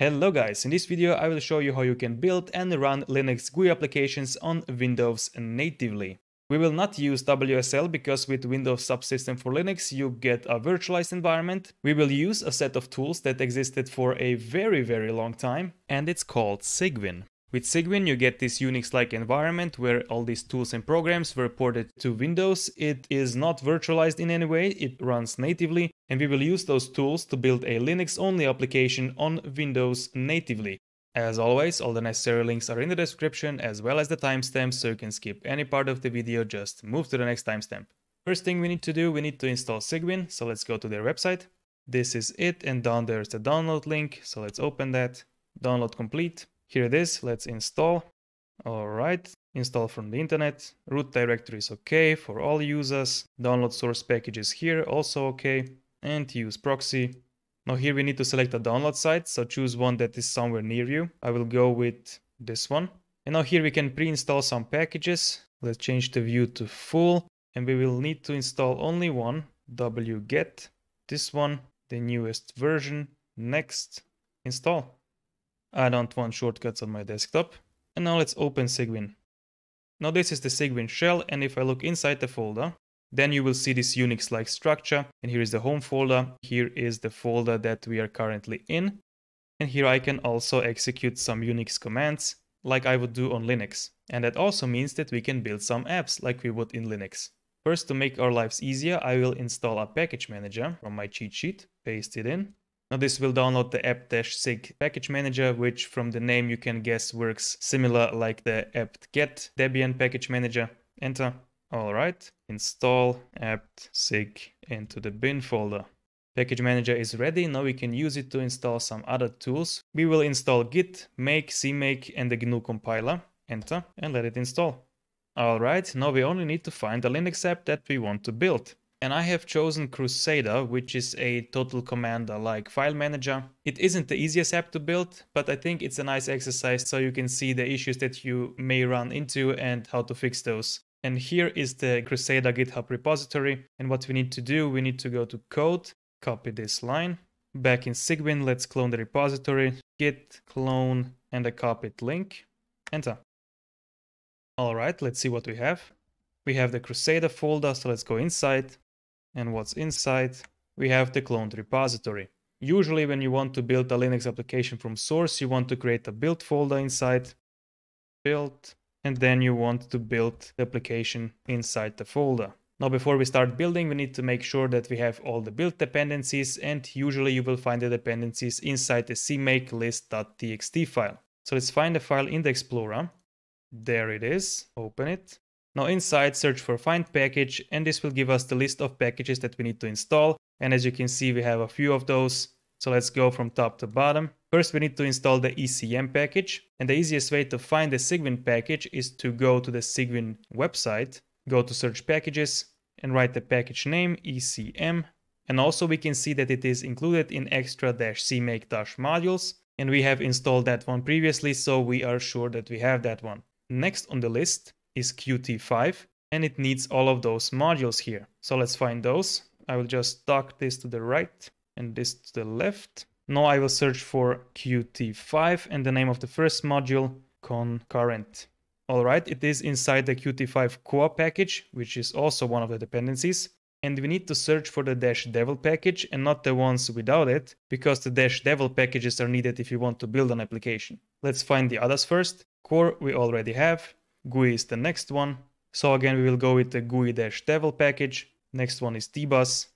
Hello guys, in this video I will show you how you can build and run Linux GUI applications on Windows natively. We will not use WSL because with Windows Subsystem for Linux you get a virtualized environment. We will use a set of tools that existed for a very long time, and it's called Cygwin. With Cygwin you get this Unix-like environment where all these tools and programs were ported to Windows. It is not virtualized in any way, it runs natively, and we will use those tools to build a Linux-only application on Windows natively. As always, all the necessary links are in the description as well as the timestamps, so you can skip any part of the video, just move to the next timestamp. First thing we need to do, we need to install Cygwin, so let's go to their website. This is it, and down there is the download link, so let's open that. Download complete. Here it is, let's install. Alright, install from the internet. Root directory is okay for all users. Download source packages here, also okay. And use proxy. Now here we need to select a download site, so choose one that is somewhere near you. I will go with this one. And now here we can pre-install some packages. Let's change the view to full. And we will need to install only one, wget. This one, the newest version. Next, install. I don't want shortcuts on my desktop. And now let's open Cygwin. Now this is the Cygwin shell, and if I look inside the folder, then you will see this Unix-like structure. And here is the home folder. Here is the folder that we are currently in. And here I can also execute some Unix commands like I would do on Linux. And that also means that we can build some apps like we would in Linux. First, to make our lives easier, I will install a package manager from my cheat sheet, paste it in. Now this will download the apt-sig package manager, which from the name you can guess works similar like the apt-get Debian package manager. Enter. Alright, install apt-sig into the bin folder. Package manager is ready, now we can use it to install some other tools. We will install Git, Make, CMake and the GNU compiler. Enter and let it install. Alright, now we only need to find a Linux app that we want to build. And I have chosen Krusader, which is a total commander-like file manager. It isn't the easiest app to build, but I think it's a nice exercise so you can see the issues that you may run into and how to fix those. And here is the Krusader GitHub repository. And what we need to do, we need to go to code, copy this line. Back in Cygwin, let's clone the repository, git clone and a copied link. Enter. Alright, let's see what we have. We have the Krusader folder, so let's go inside. And what's inside? We have the cloned repository. Usually when you want to build a Linux application from source, you want to create a build folder inside, build, and then you want to build the application inside the folder. Now before we start building, we need to make sure that we have all the build dependencies, and usually you will find the dependencies inside the CMakeLists.txt file. So let's find the file in the Explorer. There it is, open it. Now inside, search for find package, and this will give us the list of packages that we need to install. And as you can see, we have a few of those. So let's go from top to bottom. First, we need to install the ECM package. And the easiest way to find the Cygwin package is to go to the Cygwin website, go to search packages, and write the package name ECM. And also we can see that it is included in extra-cmake-modules. And we have installed that one previously, so we are sure that we have that one. Next on the list is Qt5, and it needs all of those modules here. So let's find those. I will just dock this to the right and this to the left. Now I will search for Qt5 and the name of the first module, concurrent. Alright, it is inside the Qt5 core package, which is also one of the dependencies. And we need to search for the -devil package and not the ones without it, because the -devil packages are needed if you want to build an application. Let's find the others first. Core we already have. GUI is the next one. So again, we will go with the GUI-devil package. Next one is dbus.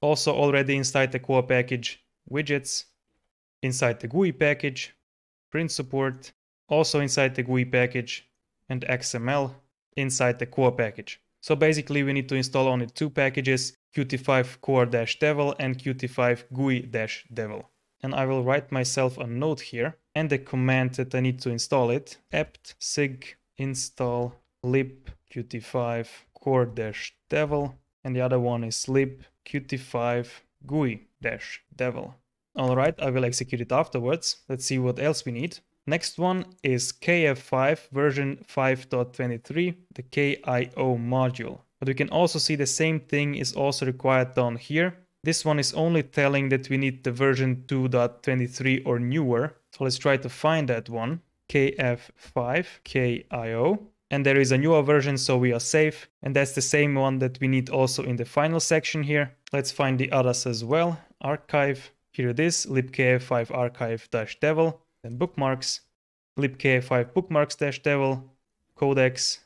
Also already inside the core package, widgets. Inside the GUI package, print support. Also inside the GUI package, and XML inside the core package. So basically we need to install only two packages, Qt5 core-devil and Qt5 GUI-devil. And I will write myself a note here and the command that I need to install it, apt-sig install lib-qt5 core-devil, and the other one is lib-qt5 GUI-devil. Alright, I will execute it afterwards. Let's see what else we need. Next one is KF5 version 5.23, the KIO module. But we can also see the same thing is also required down here. This one is only telling that we need the version 2.23 or newer. So let's try to find that one, KF5, KIO. And there is a newer version, so we are safe. And that's the same one that we need also in the final section here. Let's find the others as well. Archive, here it is, libkf5 archive-devil, then bookmarks, libkf5 bookmarks-devil, codecs,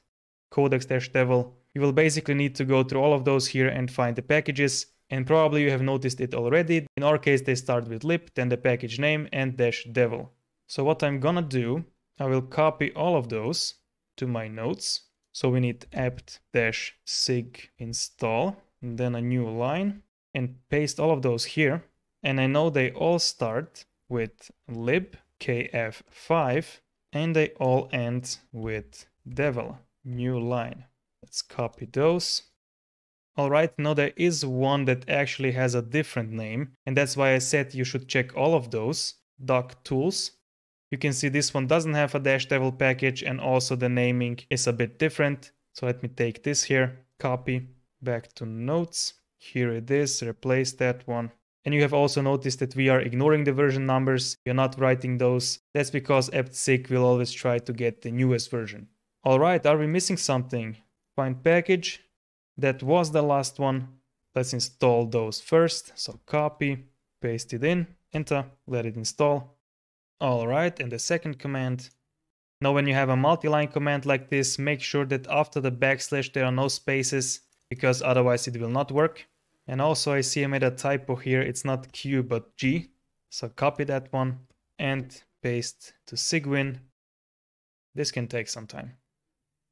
codecs-devil. You will basically need to go through all of those here and find the packages. And probably you have noticed it already. In our case, they start with lib, then the package name and -devil. So what I'm gonna do, I will copy all of those to my notes. So we need apt-sig install, and then a new line, and paste all of those here. And I know they all start with lib, kf5, and they all end with devil, new line. Let's copy those. All right, now there is one that actually has a different name, and that's why I said you should check all of those, doc tools. You can see this one doesn't have a -devil package, and also the naming is a bit different. So let me take this here, copy, back to notes. Here it is, replace that one. And you have also noticed that we are ignoring the version numbers. You're not writing those. That's because apt-sig will always try to get the newest version. All right, are we missing something? Find package. That was the last one. Let's install those first. So copy, paste it in, enter, let it install. All right, and the second command. Now, when you have a multi-line command like this, make sure that after the backslash there are no spaces, because otherwise it will not work. And also I see I made a typo here. It's not Q, but G. So copy that one and paste to Cygwin. This can take some time.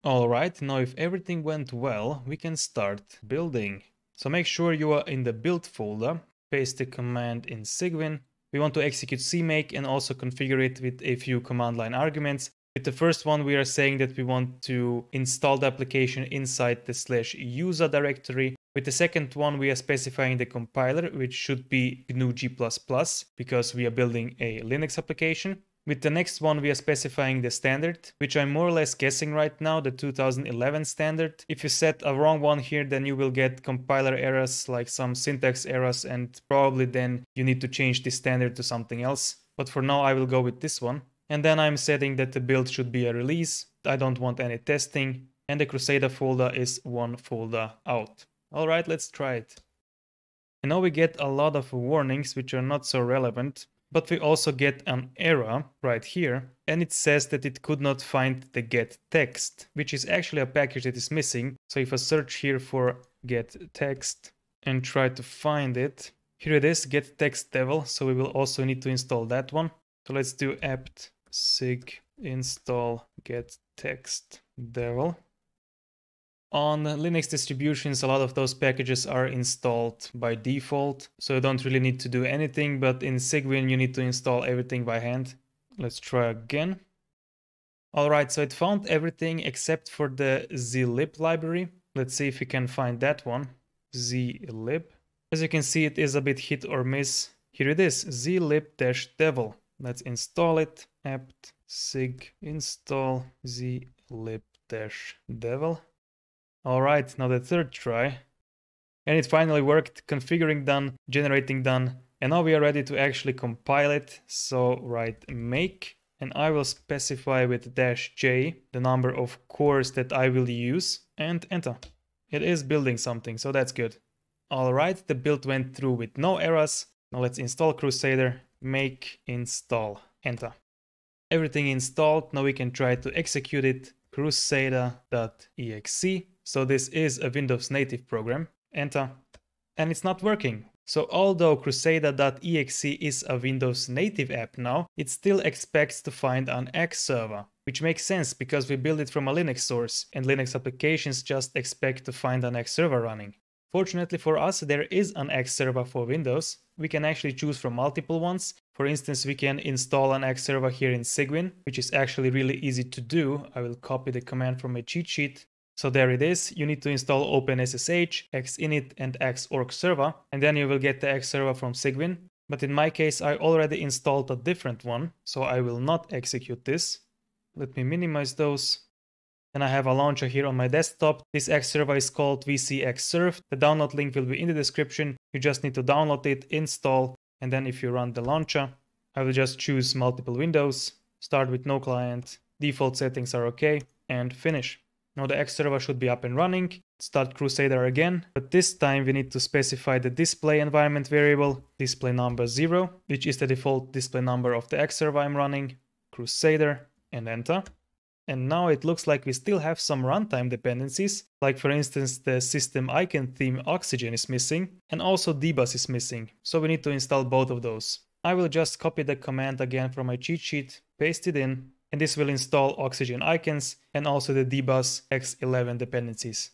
All right, now if everything went well, we can start building. So make sure you are in the build folder, paste the command in Cygwin. We want to execute CMake and also configure it with a few command line arguments. With the first one, we are saying that we want to install the application inside the /user directory. With the second one, we are specifying the compiler, which should be GNU G++, because we are building a Linux application. With the next one, we are specifying the standard, which I'm more or less guessing right now, the 2011 standard. If you set a wrong one here, then you will get compiler errors, like some syntax errors, and probably then you need to change the standard to something else. But for now, I will go with this one. And then I'm setting that the build should be a release. I don't want any testing. And the Krusader folder is one folder out. All right, let's try it. And now we get a lot of warnings, which are not so relevant. But we also get an error right here, and it says that it could not find the get text, which is actually a package that is missing. So if I search here for get text and try to find it, here it is, get text devil. So we will also need to install that one. So let's do apt-sig install get text devil. On Linux distributions, a lot of those packages are installed by default, so you don't really need to do anything, but in Cygwin you need to install everything by hand. Let's try again. Alright, so it found everything except for the zlib library. Let's see if we can find that one, zlib. As you can see, it is a bit hit or miss. Here it is, zlib-devil. Let's install it, apt-sig install zlib-devil. All right, now the third try. And it finally worked, configuring done, generating done. And now we are ready to actually compile it. So write make, and I will specify with -j the number of cores that I will use, and enter. It is building something, so that's good. All right, the build went through with no errors. Now let's install Krusader, make install, enter. Everything installed, now we can try to execute it, Krusader.exe. So this is a Windows native program, enter, and it's not working. So although Krusader.exe is a Windows native app now, it still expects to find an X server, which makes sense because we build it from a Linux source, and Linux applications just expect to find an X server running. Fortunately for us, there is an X server for Windows. We can actually choose from multiple ones. For instance, we can install an X server here in Cygwin, which is actually really easy to do. I will copy the command from a cheat sheet. So there it is, you need to install OpenSSH, xinit and Xorg server, and then you will get the X server from Cygwin. But in my case, I already installed a different one, so I will not execute this. Let me minimize those. And I have a launcher here on my desktop. This X server is called VcXsrv. The download link will be in the description. You just need to download it, install, and then if you run the launcher, I will just choose multiple windows, start with no client, default settings are okay, and finish. Now the X server should be up and running. Start Krusader again, but this time we need to specify the display environment variable, display number 0, which is the default display number of the X server I'm running, Krusader, and enter. And now it looks like we still have some runtime dependencies, like for instance the system icon theme oxygen is missing, and also dbus is missing, so we need to install both of those. I will just copy the command again from my cheat sheet, paste it in, and this will install oxygen icons and also the dbus x11 dependencies.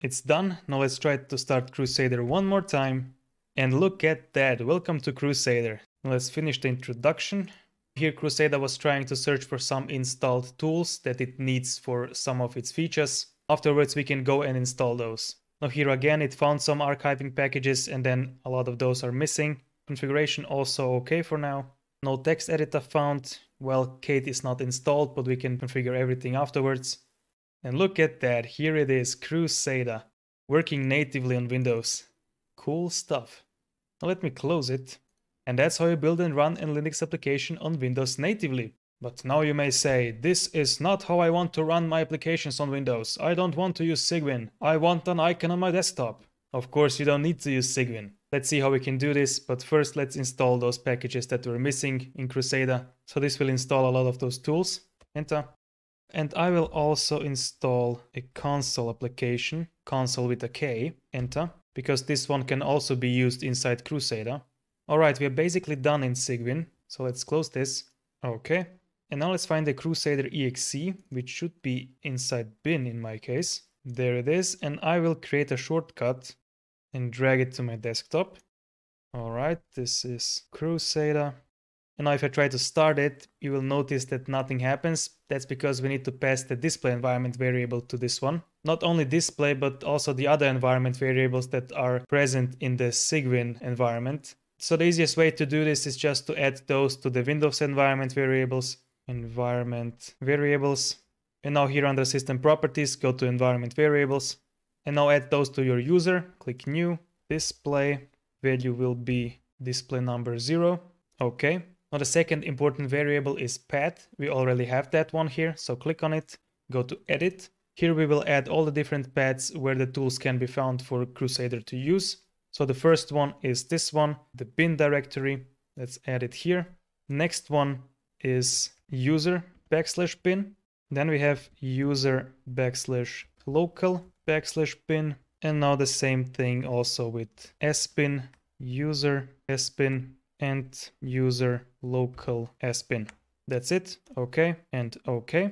It's done. Now let's try to start Krusader one more time. And look at that, welcome to Krusader. Now let's finish the introduction. Here Krusader was trying to search for some installed tools that it needs for some of its features. Afterwards we can go and install those. Now here again it found some archiving packages and then a lot of those are missing. Configuration also okay for now. No text editor found. Well, Kate is not installed, but we can configure everything afterwards. And look at that, here it is, Krusader, working natively on Windows. Cool stuff. Now let me close it. And that's how you build and run a Linux application on Windows natively. But now you may say, this is not how I want to run my applications on Windows. I don't want to use Cygwin. I want an icon on my desktop. Of course, you don't need to use Cygwin. Let's see how we can do this, but first let's install those packages that were missing in Krusader. So this will install a lot of those tools. Enter. And I will also install a console application, console with a K, enter, because this one can also be used inside Krusader. Alright, we are basically done in Cygwin, so let's close this. Okay, and now let's find the Krusader exe, which should be inside bin in my case. There it is, and I will create a shortcut and drag it to my desktop. Alright, this is Krusader. And now if I try to start it, you will notice that nothing happens. That's because we need to pass the display environment variable to this one. Not only display, but also the other environment variables that are present in the Cygwin environment. So the easiest way to do this is just to add those to the Windows environment variables, and now here under system properties, go to environment variables, and now add those to your user, click new, display, value will be display number 0, okay. Now the second important variable is path. We already have that one here, so click on it, go to edit. Here we will add all the different paths where the tools can be found for Krusader to use. So the first one is this one, the bin directory. Let's add it here. Next one is user \ bin. Then we have user \ local \ bin. And now the same thing also with sbin, user sbin, and user local sbin. That's it. Okay, and okay.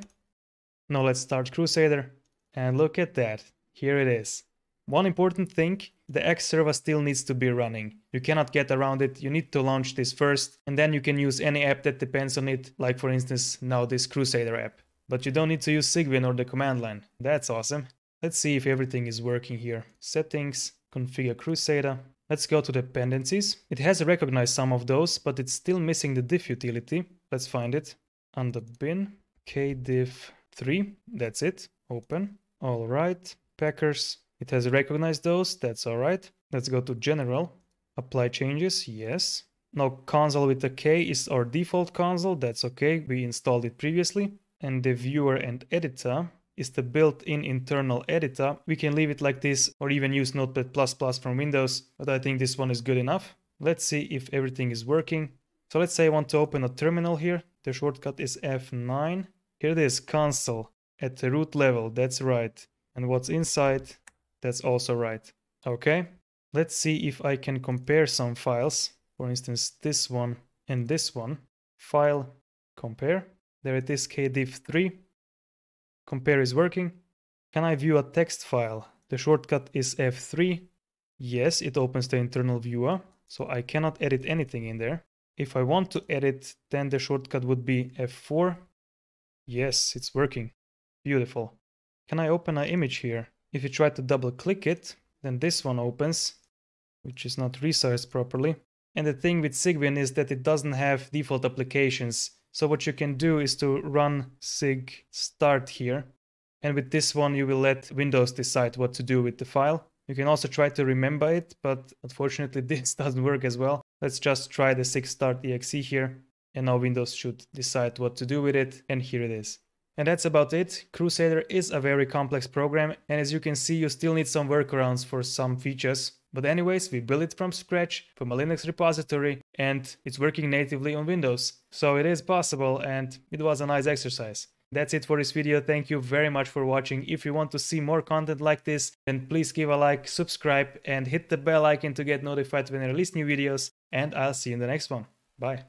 Now let's start Krusader, and look at that, here it is. One important thing, the X server still needs to be running. You cannot get around it, you need to launch this first, and then you can use any app that depends on it, like for instance now this Krusader app. But you don't need to use Cygwin or the command line. That's awesome. Let's see if everything is working here. Settings, configure Krusader. Let's go to dependencies. It has recognized some of those, but it's still missing the diff utility. Let's find it. Under bin, Kdiff3, that's it, open. All right, packers, it has recognized those, that's all right. Let's go to general, apply changes, yes. Now console with a K is our default console, that's okay, we installed it previously. And the viewer and editor is the built-in internal editor. We can leave it like this or even use Notepad++ from Windows, but I think this one is good enough. Let's see if everything is working. So let's say I want to open a terminal here. The shortcut is F9. Here it is, console, at the root level, that's right. And what's inside, that's also right. Okay, let's see if I can compare some files. For instance, this one and this one. File, compare. There it is, Kdiff3. Compare is working. Can I view a text file? The shortcut is F3. Yes, it opens the internal viewer, so I cannot edit anything in there. If I want to edit, then the shortcut would be F4. Yes, it's working. Beautiful. Can I open an image here? If you try to double click it, then this one opens, which is not resized properly. And the thing with Cygwin is that it doesn't have default applications. So what you can do is to run cygstart here, and with this one you will let Windows decide what to do with the file. You can also try to remember it, but unfortunately this doesn't work as well. Let's just try the cygstart.exe here, and now Windows should decide what to do with it, and here it is. And that's about it. Krusader is a very complex program, and as you can see, you still need some workarounds for some features. But anyways, we built it from scratch, from a Linux repository, and it's working natively on Windows. So it is possible, and it was a nice exercise. That's it for this video. Thank you very much for watching. If you want to see more content like this, then please give a like, subscribe, and hit the bell icon to get notified when I release new videos. And I'll see you in the next one. Bye.